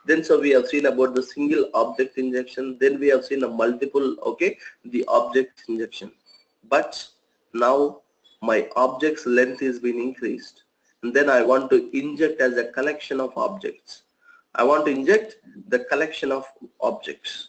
Then so we have seen about the single object injection. Then we have seen a multiple, okay, the object injection. But now my object's length is being increased. And then I want to inject as a collection of objects. I want to inject the collection of objects.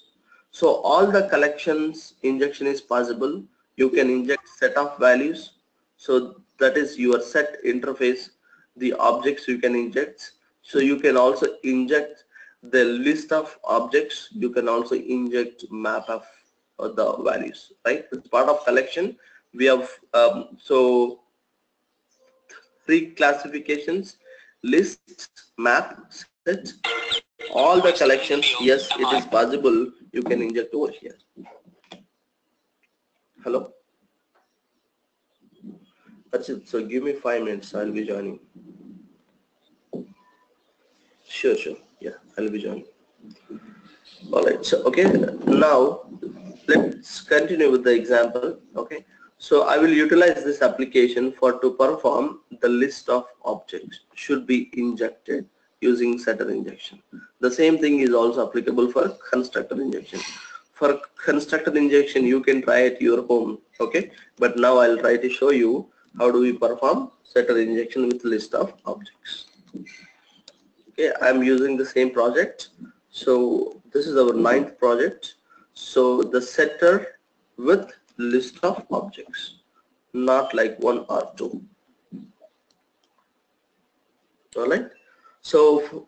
So all the collections injection is possible. You can inject set of values. So that is your set interface, the objects you can inject. So you can also inject the list of objects. You can also inject map of uh, the values, right? It's part of collection. We have um, so three classifications: list, map, set. All the collections, yes, it is possible. You can inject over here. Hello. That's it. So give me five minutes. I'll be joining. Sure, sure. Yeah, I'll be joining. All right. So okay. Now let's continue with the example. Okay. So I will utilize this application for to perform the list of objects should be injected using setter injection. The same thing is also applicable for constructor injection. For constructor injection, you can try at your home, okay? But now I'll try to show you how do we perform setter injection with list of objects. Okay, I'm using the same project. So this is our ninth project. So the setter with list of objects, not like one or two. All right. So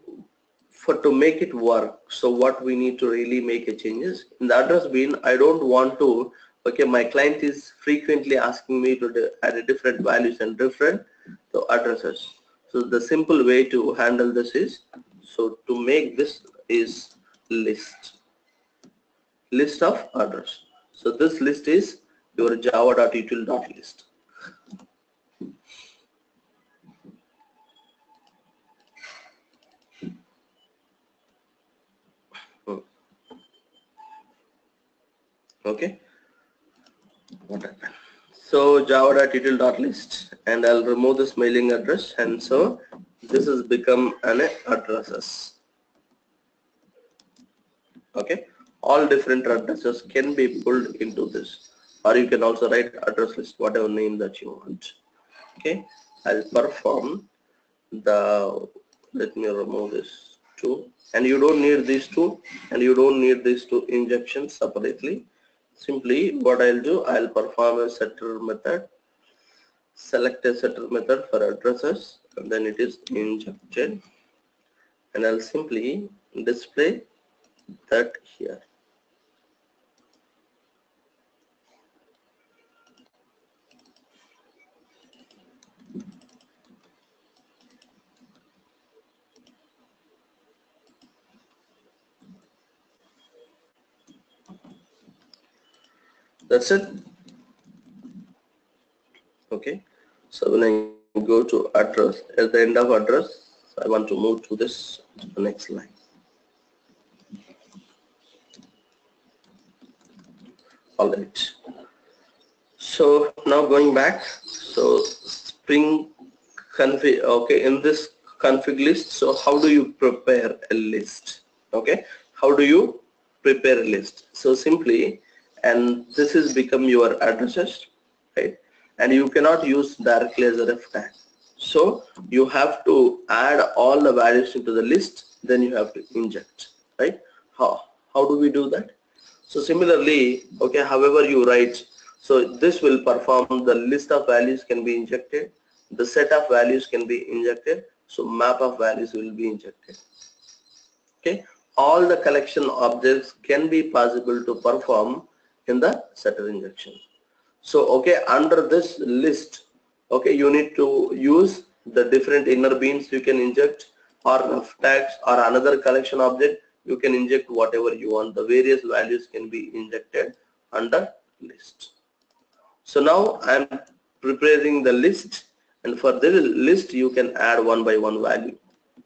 for to make it work, so what we need to really make a changes in the address bean. I don't want to, okay, my client is frequently asking me to add different values and different so addresses. So the simple way to handle this is, so to make this is list, list of address. So this list is your java.util.list. Okay, what happened? So java.util.list, and I'll remove this mailing address, and so this has become an addresses. Okay, all different addresses can be pulled into this, or you can also write address list, whatever name that you want. Okay, I'll perform the, let me remove this two, and you don't need these two, and you don't need these two injections separately. Simply what I'll do, I'll perform a setter method, select a setter method for addresses, and then it is injected, and I'll simply display that here. That's it. Okay, so when I go to address, at the end of address, I want to move to this to the next line. All right. So now going back, so Spring config, okay, in this config list, so how do you prepare a list? Okay, how do you prepare a list? So simply, and this is become your addresses, right? And you cannot use directly as a ref tag. So you have to add all the values into the list, then you have to inject, right? How, how do we do that? So similarly, okay, however you write, so this will perform, the list of values can be injected, the set of values can be injected, so map of values will be injected, okay? All the collection objects can be possible to perform in the setter injection. So okay, under this list, okay, you need to use the different inner beans you can inject, or ref tags, or another collection object, you can inject whatever you want. The various values can be injected under list. So now I am preparing the list, and for this list you can add one by one value.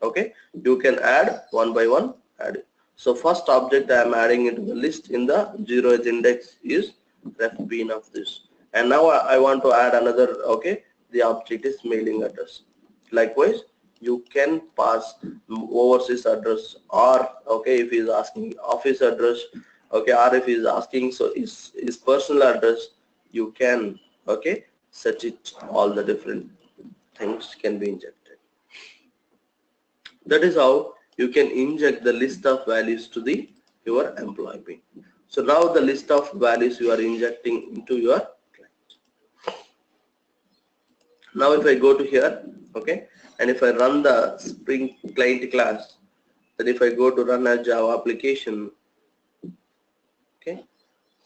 Okay, you can add one by one value. So first object I am adding into the list in the zeroth index is ref bean of this. And now I want to add another, okay, the object is mailing address. Likewise, you can pass overseas address, or okay, if he is asking office address, okay, or if he is asking so his, his personal address, you can, okay, set it, all the different things can be injected. That is how you can inject the list of values to the your employee bean. So now the list of values you are injecting into your client. Now if I go to here, okay, and if I run the Spring client class, then if I go to run a Java application, okay,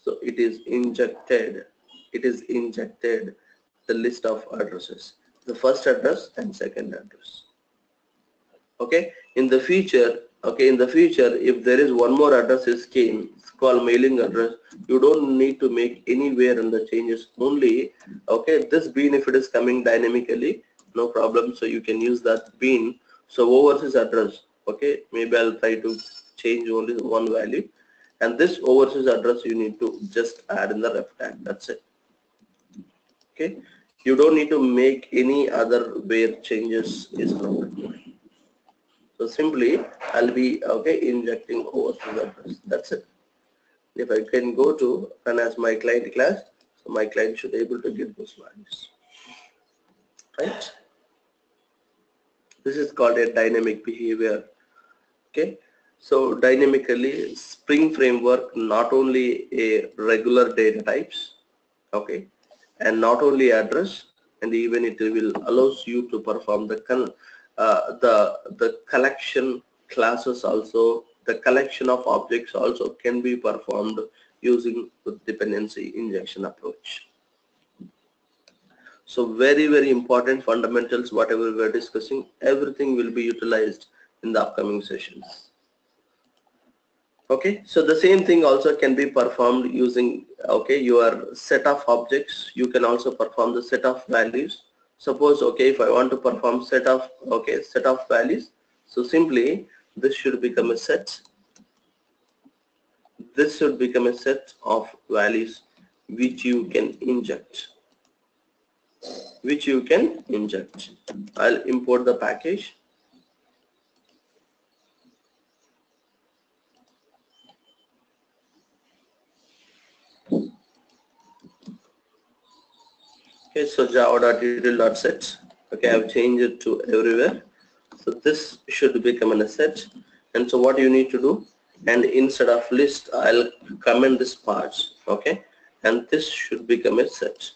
so it is injected, it is injected the list of addresses, the first address and second address. Okay, in the future, okay, in the future, if there is one more address is came, it's called mailing address, you don't need to make anywhere in the changes, only, okay, this bean, if it is coming dynamically, no problem, so you can use that bean. So overseas address, okay, maybe I'll try to change only one value, and this overseas address you need to just add in the ref tag, that's it. Okay, you don't need to make any other where changes is provided. So simply I'll be, okay, injecting overseas address, that's it. If I can go to run as my client class, so my client should be able to get those values, right? This is called a dynamic behavior. Okay, so dynamically, Spring Framework not only a regular data types, okay, and not only address, and even it will allows you to perform the uh, the the collection classes also, the collection of objects also can be performed using the dependency injection approach. So very, very important fundamentals, whatever we are discussing, everything will be utilized in the upcoming sessions. Okay, so the same thing also can be performed using, okay, your set of objects. You can also perform the set of values. Suppose, okay, if I want to perform set of, okay, set of values, so simply this should become a set. This should become a set of values which you can inject. which you can inject. I'll import the package. Okay, so java.util.set. Okay, I've changed it to everywhere. So this should become a set. And so what you need to do, and instead of list, I'll comment this part. Okay, and this should become a set.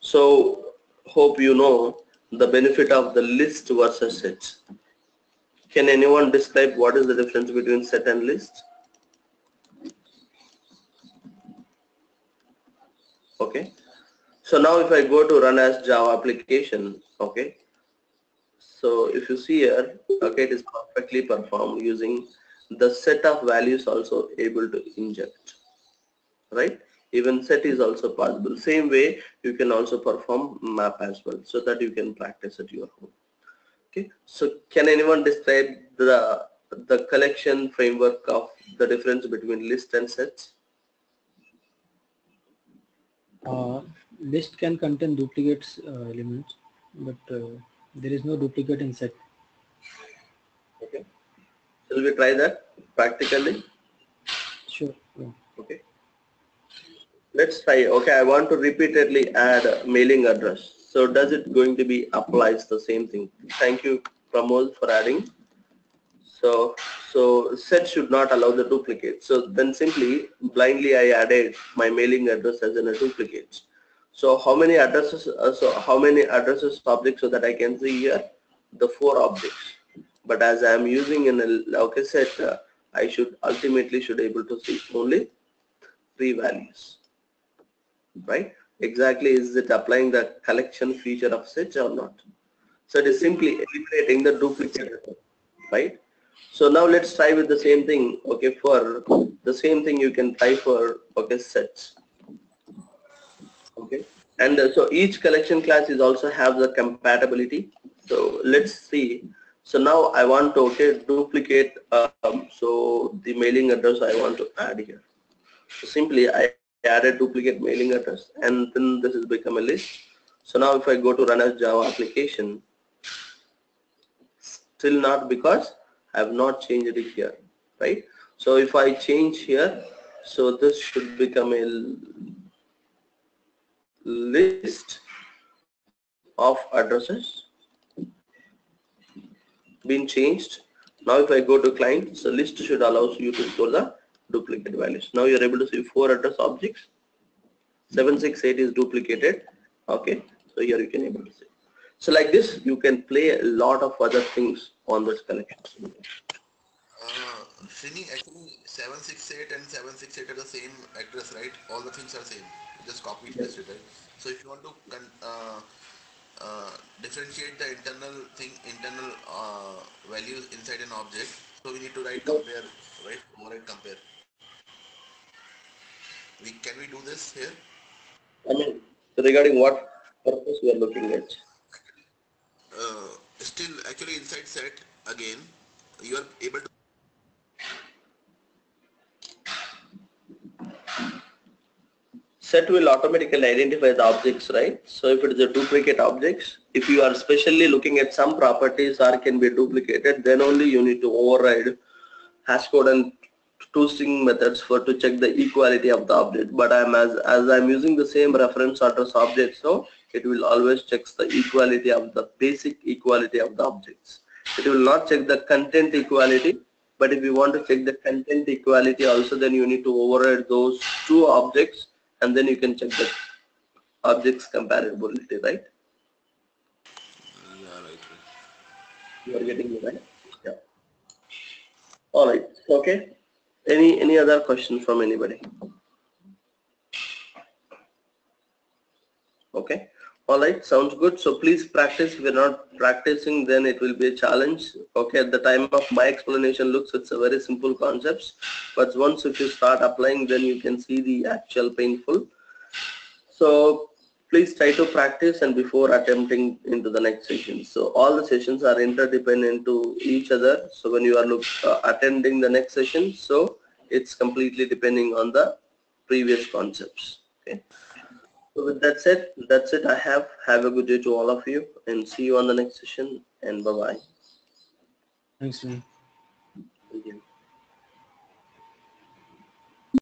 So hope you know the benefit of the list versus set. Can anyone describe what is the difference between set and list? Okay, so now if I go to run as Java application, okay, so if you see here, okay, it is perfectly performed using the set of values also able to inject, right? Even set is also possible. Same way you can also perform map as well, so that you can practice at your home. Okay, so can anyone describe the the collection framework of the difference between list and sets? Uh, list can contain duplicates uh, elements, but uh, there is no duplicate in set. Okay. Shall we try that practically? Sure. Yeah. Okay. Let's try. Okay, I want to repeatedly add a mailing address. So does it going to be applies the same thing? Thank you, Pramod, for adding. So so set should not allow the duplicate. So then simply blindly I added my mailing address as in a duplicate. So how many addresses? Uh, so how many addresses objects so that I can see here the four objects. But as I am using in a okay set, uh, I should ultimately should able to see only three values, right? Exactly, is it applying the collection feature of set or not? So it is simply eliminating the duplicate, right? So now let's try with the same thing. Okay, for the same thing you can try for okay sets. Okay, and uh, so each collection class is also have the compatibility. So let's see. So now I want to okay duplicate. Um, so the mailing address I want to add here. So simply I added duplicate mailing address, and then this has become a list. So now if I go to run a Java application, still not, because I have not changed it here, right? So if I change here, so this should become a list of addresses been changed. Now if I go to client, so list should allow you to store the duplicate values. Now you are able to see four address objects. seven six eight is duplicated. Okay, so here you can able to see. So like this, you can play a lot of other things on this collection. Uh, Srini, actually seven six eight and seven six eight are the same address, right? All the things are same. Just copy and paste it, right? So if you want to uh, uh, differentiate the internal thing, internal uh, values inside an object, so we need to write compare, right? Override compare. We can we do this here? I mean, so regarding what purpose we are looking at? Uh, still, actually, inside set again, you are able to. Set will automatically identify the objects, right? So if it is a duplicate objects, if you are specially looking at some properties or can be duplicated, then only you need to override hash code and two string methods for to check the equality of the object. But I'm as as I'm using the same reference address object, so it will always check the equality of the basic equality of the objects. It will not check the content equality, but if you want to check the content equality also, then you need to override those two objects, and then you can check the objects compatibility, right? Yeah, right. You are getting it, right? Yeah. All right. Okay. Any any other question from anybody? Okay. All right. Sounds good. So please practice. If we're not practicing, then it will be a challenge. Okay. At the time of my explanation, looks it's a very simple concepts, but once if you start applying, then you can see the actual painful. So please try to practice and before attempting into the next session. So all the sessions are interdependent to each other. So when you are look, uh, attending the next session, so it's completely depending on the previous concepts. Okay. So with that said, that's it I have. Have a good day to all of you and see you on the next session, and bye-bye. Thanks, man. Thank you.